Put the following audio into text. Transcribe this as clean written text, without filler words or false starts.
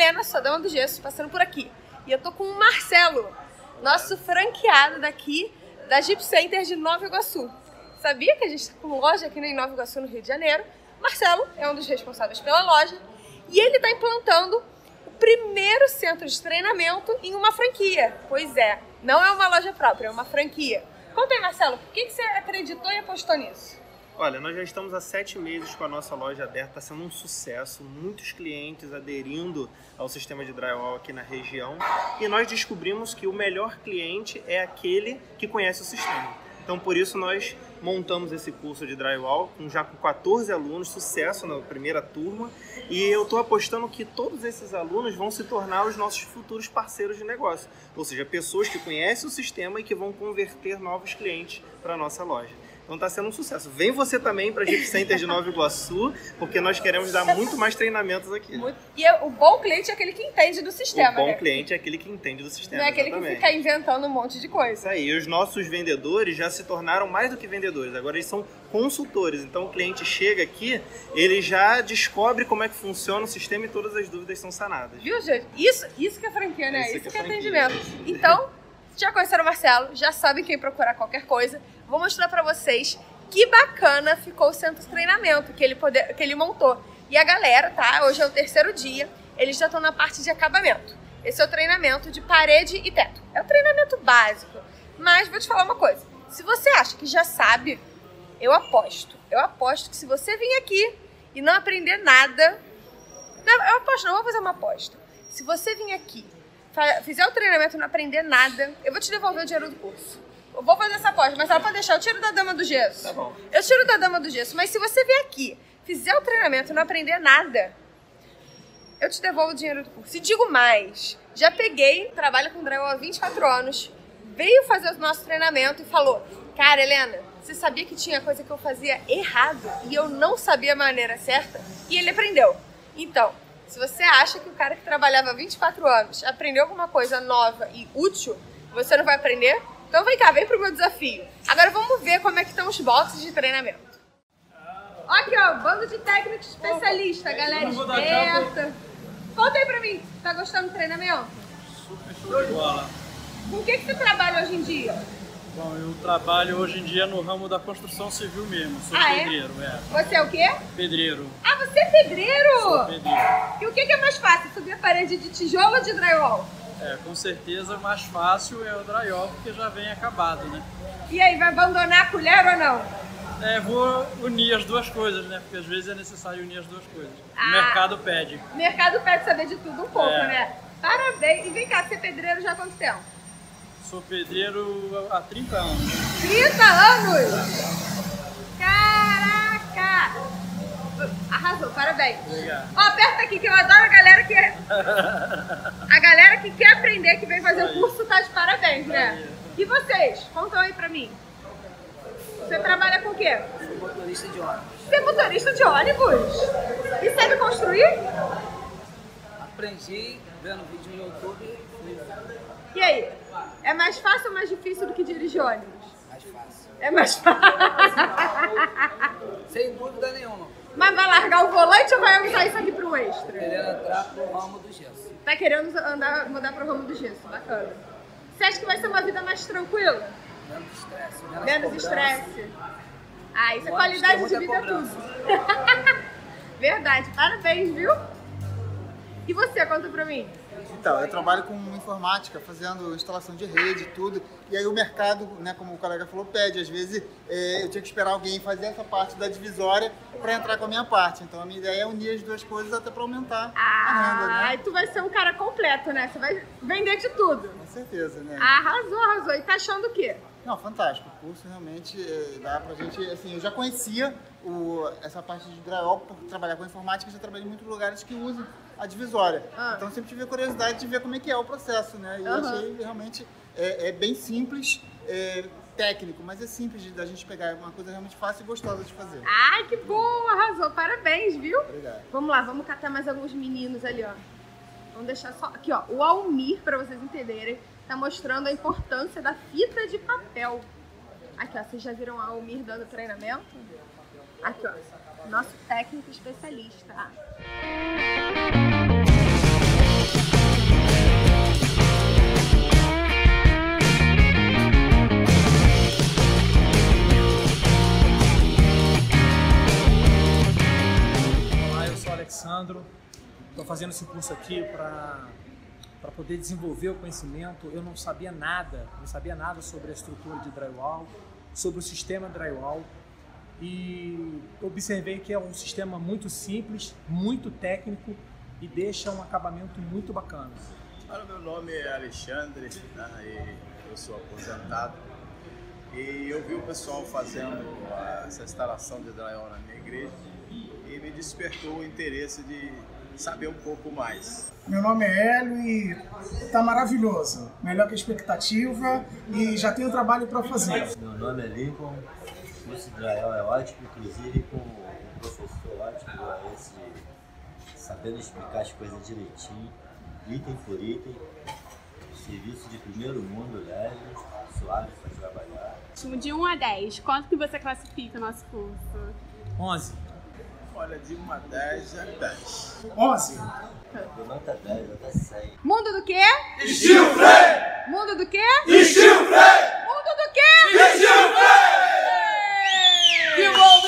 Helena, sou a Dama do Gesso, passando por aqui. E eu tô com o Marcelo, nosso franqueado daqui da Gyp Center de Nova Iguaçu. Sabia que a gente tá com loja aqui em Nova Iguaçu, no Rio de Janeiro. Marcelo é um dos responsáveis pela loja e ele tá implantando o primeiro centro de treinamento em uma franquia. Pois é, não é uma loja própria, é uma franquia. Conta aí, Marcelo, por que você acreditou e apostou nisso? Olha, nós já estamos há 7 meses com a nossa loja aberta, está sendo um sucesso, muitos clientes aderindo ao sistema de drywall aqui na região, e nós descobrimos que o melhor cliente é aquele que conhece o sistema. Então, por isso, nós montamos esse curso de drywall, já com 14 alunos, sucesso na primeira turma, e eu estou apostando que todos esses alunos vão se tornar os nossos futuros parceiros de negócio, ou seja, pessoas que conhecem o sistema e que vão converter novos clientes para a nossa loja. Então está sendo um sucesso. Vem você também para a Gyp Center de Nova Iguaçu, porque nós queremos dar muito mais treinamentos aqui. Muito. E o bom cliente é aquele que entende do sistema, né? O bom cliente é aquele que entende do sistema, não é aquele que fica inventando um monte de coisa. Aí, os nossos vendedores já se tornaram mais do que vendedores, agora eles são consultores. Então o cliente chega aqui, ele já descobre como é que funciona o sistema e todas as dúvidas são sanadas. Viu, gente? Isso que é franquia, né? Isso que é atendimento. Então, já conheceram o Marcelo, já sabem quem procurar qualquer coisa. Vou mostrar pra vocês que bacana ficou o centro de treinamento que ele montou. E a galera, tá? Hoje é o 3º dia, eles já estão na parte de acabamento. Esse é o treinamento de parede e teto. É o treinamento básico. Mas vou te falar uma coisa. Se você acha que já sabe, eu aposto que se você vir aqui e não aprender nada... Não, eu aposto, não vou fazer uma aposta. Se você vir aqui, fizer o treinamento e não aprender nada, eu vou te devolver o dinheiro do curso. Eu vou fazer essa aposta, mas ela pode deixar, eu tiro da Dama do Gesso. Tá bom. Eu tiro da Dama do Gesso, mas se você vier aqui, fizer o treinamento e não aprender nada, eu te devolvo o dinheiro do curso. E digo mais, já peguei, trabalho com drywall há 24 anos, veio fazer o nosso treinamento e falou, cara, Helena, você sabia que tinha coisa que eu fazia errado e eu não sabia a maneira certa? E ele aprendeu. Então, se você acha que o cara que trabalhava há 24 anos aprendeu alguma coisa nova e útil, você não vai aprender? Então vem cá, vem pro meu desafio. Agora vamos ver como é que estão os boxes de treinamento. Aqui ó, bando de técnicos especialistas, galera esperta. Volta aí pra mim, tá gostando do treinamento? Super show de bola. Com o que você trabalha hoje em dia? Bom, eu trabalho hoje em dia no ramo da construção civil mesmo, sou pedreiro. É? Você é o quê? Pedreiro. Ah, você é pedreiro? Sou pedreiro. E o que é mais fácil, subir a parede de tijolo ou de drywall? É, com certeza o mais fácil é o drywall, porque já vem acabado, né? E aí, vai abandonar a colher ou não? É, vou unir as duas coisas, né? Porque às vezes é necessário unir as duas coisas. Ah, o mercado pede. O mercado pede saber de tudo um pouco, né? Parabéns! E vem cá, você é pedreiro já há quanto tempo? Sou pedreiro há 30 anos. 30 anos? Caraca! Arrasou, parabéns. Obrigado. Ó, aperta aqui que eu adoro a galera que... A galera que quer aprender, que vem fazer o curso, tá de parabéns, né? E vocês? Contam aí pra mim. Você trabalha com o quê? Sou motorista de ônibus. Você é motorista de ônibus? E sabe construir? Aprendi vendo vídeo no YouTube. E aí? É mais fácil ou mais difícil do que dirigir ônibus? Mais fácil. É mais fácil. Sem dúvida nenhuma. Mas vai largar o volante ou vai usar isso aqui para um extra? Querendo entrar para o ramo do gesso. Tá querendo mudar para o ramo do gesso, bacana. Você acha que vai ser uma vida mais tranquila? Menos estresse. Menos estresse. Ah, isso é qualidade de vida tudo. Verdade, parabéns, viu? E você, conta para mim. Então, eu trabalho com informática, fazendo instalação de rede e tudo, e aí o mercado, né, como o colega falou, pede. Às vezes eu tinha que esperar alguém fazer essa parte da divisória para entrar com a minha parte. Então a minha ideia é unir as duas coisas até para aumentar a renda, né? Aí tu vai ser um cara completo, né? Você vai vender de tudo. Com certeza, né? Arrasou, arrasou. E tá achando o quê? Não, fantástico. O curso realmente dá pra gente, assim, eu já conhecia essa parte de drywall por trabalhar com informática, já trabalhei em muitos lugares que usam a divisória. Então eu sempre tive a curiosidade de ver como é que é o processo, né? E eu achei realmente bem simples, técnico, mas é simples da gente pegar, é uma coisa realmente fácil e gostosa de fazer. Ai, que bom! Arrasou! Parabéns, viu? Obrigado. Vamos lá, vamos catar mais alguns meninos ali, ó. Vamos deixar só... Aqui, ó, o Almir, pra vocês entenderem, tá mostrando a importância da fita de papel. Aqui, ó, vocês já viram o Almir dando treinamento? Aqui, ó, nosso técnico especialista. fazendo esse curso aqui para poder desenvolver o conhecimento. Eu não sabia nada sobre a estrutura de drywall, sobre o sistema drywall, e observei que é um sistema muito simples, muito técnico e deixa um acabamento muito bacana. Olha, meu nome é Alexandre, né, e eu sou aposentado, e eu vi o pessoal fazendo essa instalação de drywall na minha igreja e me despertou o interesse de saber um pouco mais. Meu nome é Hélio e está maravilhoso, melhor que a expectativa, e já tenho trabalho para fazer. Meu nome é Lincoln, o curso de drywall é ótimo, inclusive com um professor ótimo, sabendo explicar as coisas direitinho, item por item, serviço de primeiro mundo, leve, suave para trabalhar. De 1 a 10, quanto que você classifica o nosso curso? 11. Olha, de 1 a 10 é 10. 11. De nota 10 até 100. Mundo do quê? Steel Frame! Mundo do quê? Steel Frame! Mundo do quê? Steel Frame! Que bom!